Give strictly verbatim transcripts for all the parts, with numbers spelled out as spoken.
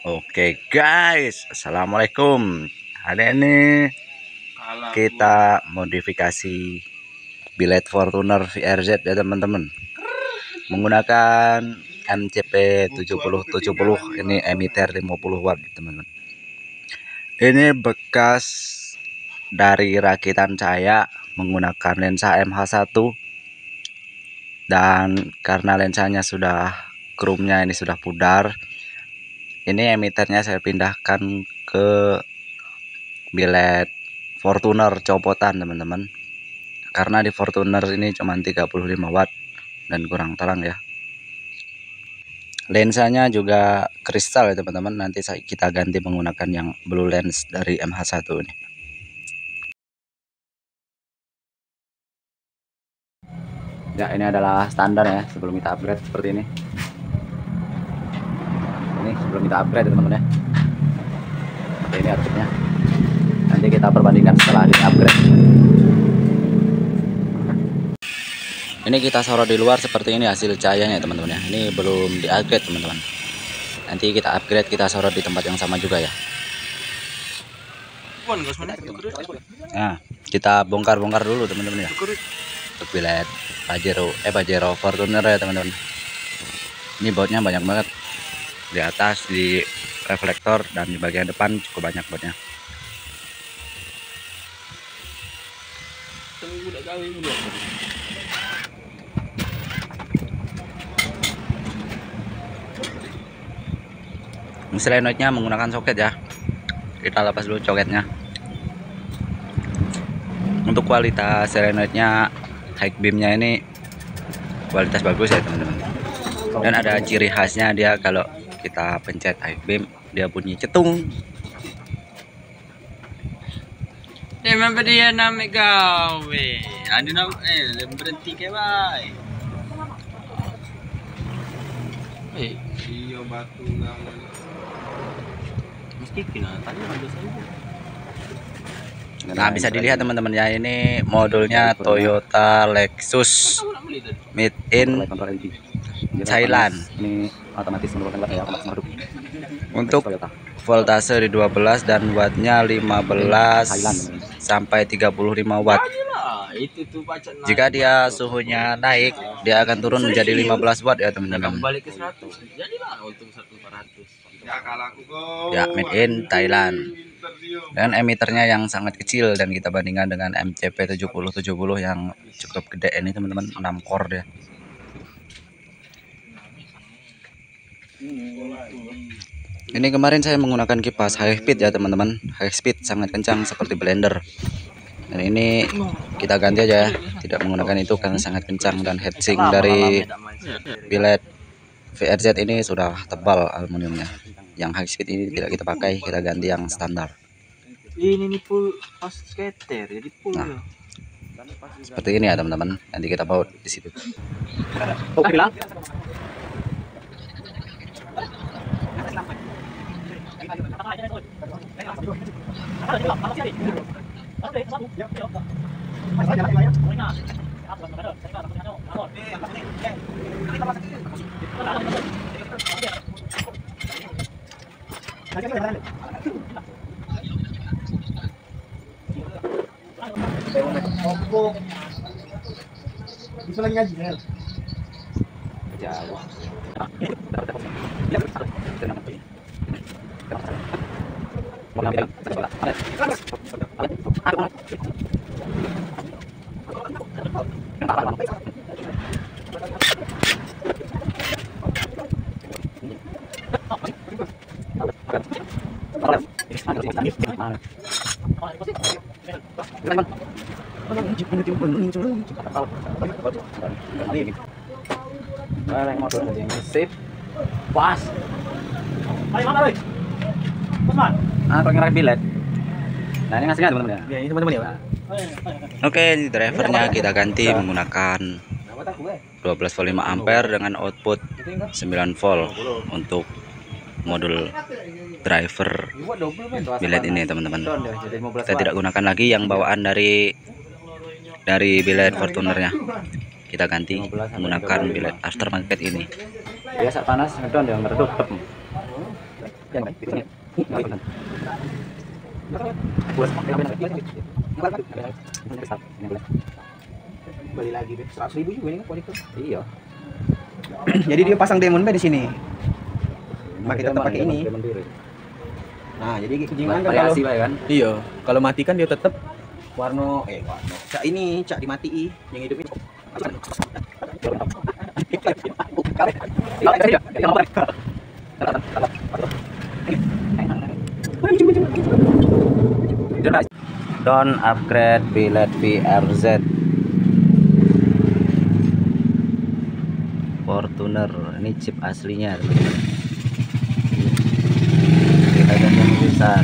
Oke guys, assalamualaikum. Hari ini kita modifikasi biled Fortuner V R Z ya teman-teman, menggunakan M C P tujuh nol tujuh nol. Ini emiter lima puluh watt teman-teman. Ini bekas dari rakitan saya menggunakan lensa M H satu, dan karena lensanya sudah chrome-nya ini sudah pudar, ini emiternya saya pindahkan ke biled Fortuner copotan teman-teman, karena di Fortuner ini cuma tiga puluh lima watt dan kurang terang ya. Lensanya juga kristal ya teman-teman, nanti kita ganti menggunakan yang blue lens dari M H satu ini. Ya, ini adalah standar ya sebelum kita upgrade seperti ini. Sebelum kita upgrade teman-teman ya, seperti ini harusnya. Nanti kita perbandingkan setelah di upgrade. Ini kita sorot di luar seperti ini hasil cahayanya teman-teman ya. Ini belum di upgrade teman-teman, nanti kita upgrade kita sorot di tempat yang sama juga ya. Nah, kita bongkar-bongkar dulu teman-teman ya, untuk biled Pajero eh Pajero Fortuner ya teman-teman. Ini bautnya banyak banget, di atas, di reflektor, dan di bagian depan cukup banyak bautnya. Selain bautnya menggunakan soket ya, kita lepas dulu soketnya. Untuk kualitas selenoidnya, high beamnya ini kualitas bagus ya teman-teman, dan ada ciri khasnya dia kalau kita pencet I B M dia bunyi cetung. Nah, bisa dilihat teman-teman ya, ini modulnya Toyota Lexus made in Thailand. Ini otomatis menggunakan ya, untuk voltase di dua belas dan wattnya lima belas sampai tiga puluh lima watt. Jika dia suhunya naik, dia akan turun menjadi lima belas watt ya teman-teman. Ya, made in Thailand. Dan emiternya yang sangat kecil, dan kita bandingkan dengan M C P tujuh nol tujuh nol yang cukup gede ini teman-teman, enam core dia. Ini kemarin saya menggunakan kipas high speed ya teman-teman, high speed sangat kencang seperti blender. Dan ini kita ganti aja ya, tidak menggunakan itu karena sangat kencang, dan heatsink dari biled V R Z ini sudah tebal aluminiumnya. Yang high speed ini tidak kita pakai, kita ganti yang standar. Ini nih full pas skater, jadi full. Seperti ini ya teman-teman, nanti kita baut di situ. Oke lah. Bisa lagi ngaji ya. Jauh. Pas. Nah, pengerak biled. Nah, ini ngasihnya teman-teman ya. Ya, ini teman-teman ya, Pak. Oke, drivernya kita ganti menggunakan dua belas volt lima ampere dengan output sembilan volt untuk modul driver biled ini teman-teman. Kita tidak gunakan lagi yang bawaan dari dari biled Fortunernya. Kita ganti menggunakan biled aftermarket ini. Biasa panas ngedon ya, ngeredup. Beli lagi deh, seratus ribu juga ini kan kualitas. Iya. Jadi dia pasang demon bay di sini. Pakai tetap pakai ini. Nah, jadi jingan kan variasi bay kan. Iya. Kalau mati kan dia tetap warna eh warna. Cak ini, cak dimatiin, yang hidupnya. Don't upgrade biled V R Z Fortuner, ini chip aslinya teman-teman. Kita ganti besar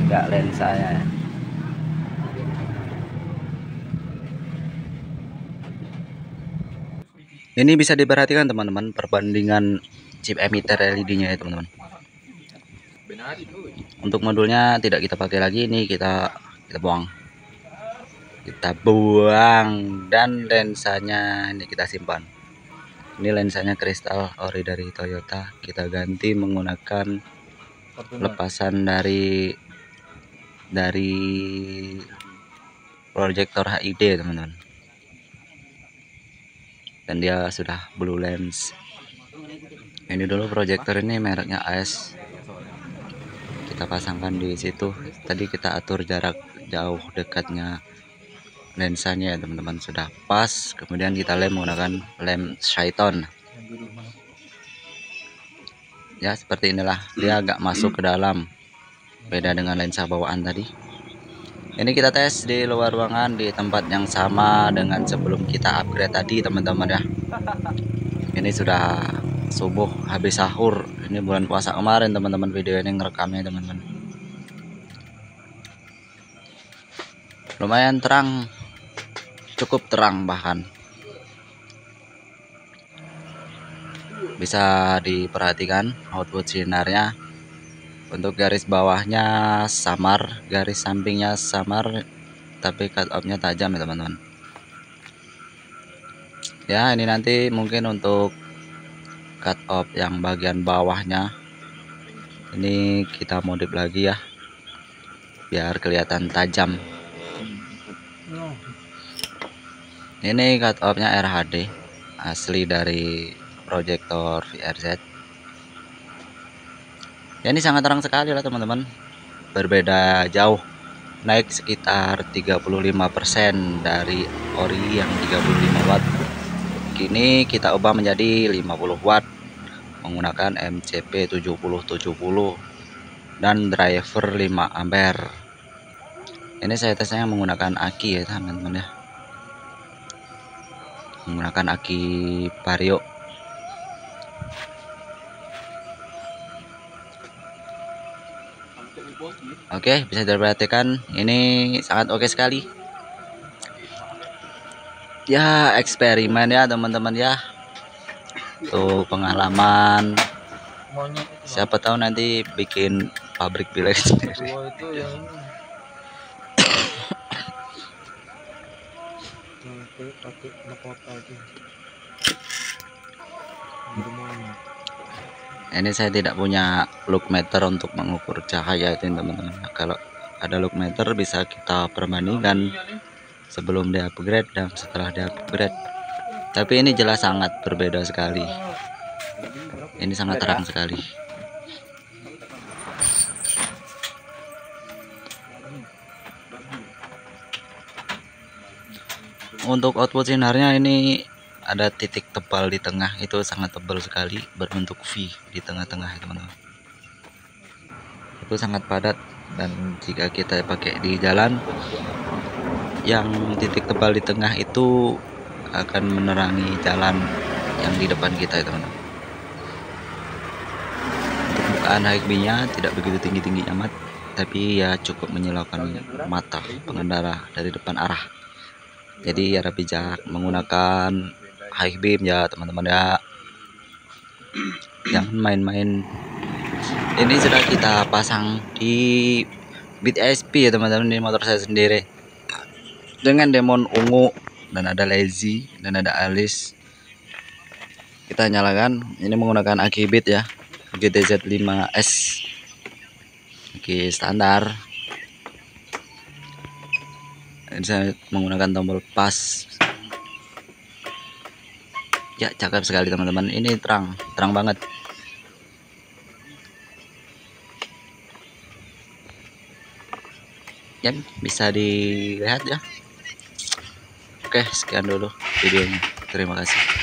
tidak lensa ya. Ini bisa diperhatikan teman-teman perbandingan chip emitter L E D-nya ya teman-teman. Untuk modulnya tidak kita pakai lagi, ini kita kita buang. Kita buang dan lensanya ini kita simpan. Ini lensanya kristal ori dari Toyota, kita ganti menggunakan lepasan dari dari proyektor H I D teman-teman. Dan dia sudah blue lens. Ini dulu proyektor ini mereknya A S. Kita pasangkan di situ. Tadi kita atur jarak jauh dekatnya lensanya ya teman-teman, sudah pas. Kemudian kita lem menggunakan lem Shaiton. Ya seperti inilah, dia agak masuk ke dalam. Beda dengan lensa bawaan tadi. Ini kita tes di luar ruangan di tempat yang sama dengan sebelum kita upgrade tadi teman-teman ya. Ini sudah subuh habis sahur. Ini bulan puasa kemarin teman-teman, video ini ngerekamnya teman-teman. Lumayan terang, cukup terang bahkan. Bisa diperhatikan output sinarnya. Untuk garis bawahnya samar, garis sampingnya samar, tapi cut off-nya tajam ya teman-teman. Ya ini nanti mungkin untuk cut off yang bagian bawahnya ini kita modif lagi ya, biar kelihatan tajam. Ini cut off-nya R H D asli dari proyektor V R Z. Ya, ini sangat terang sekali lah teman-teman, berbeda jauh, naik sekitar tiga puluh lima persen dari ori yang tiga puluh lima watt. Kini kita ubah menjadi lima puluh watt menggunakan M C P tujuh nol tujuh nol dan driver lima ampere. Ini saya tesnya menggunakan aki ya teman-teman ya, menggunakan aki vario. Oke, bisa diperhatikan ini sangat oke sekali. Ya, eksperimen ya teman-teman ya. Tuh pengalaman. Siapa tahu nanti bikin pabrik biled sendiri. Ini saya tidak punya look meter untuk mengukur cahaya itu teman-teman. Kalau ada look meter bisa kita perbandingkan sebelum di upgrade dan setelah di upgrade. Tapi ini jelas sangat berbeda sekali. Ini sangat terang sekali. Untuk output sinarnya ini ada titik tebal di tengah, itu sangat tebal sekali berbentuk V di tengah-tengah teman-teman. Itu sangat padat, dan jika kita pakai di jalan yang titik tebal di tengah itu akan menerangi jalan yang di depan kita teman-teman. Bukaan H I D-nya tidak begitu tinggi-tinggi amat, tapi ya cukup menyilaukan mata pengendara dari depan arah. Jadi harap bijak menggunakan high beam ya teman-teman ya, jangan main-main. Ini sudah kita pasang di Beat E S P ya teman-teman, di motor saya sendiri dengan demon ungu, dan ada lazy dan ada alis. kita nyalakan. Ini menggunakan A G Beat ya, G T Z lima S, A G standar. Ini saya menggunakan tombol pas. Ya, cakep sekali teman-teman. Ini terang, terang banget. Ya, bisa dilihat ya. Oke, sekian dulu videonya. Terima kasih.